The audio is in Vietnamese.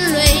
gian luyện.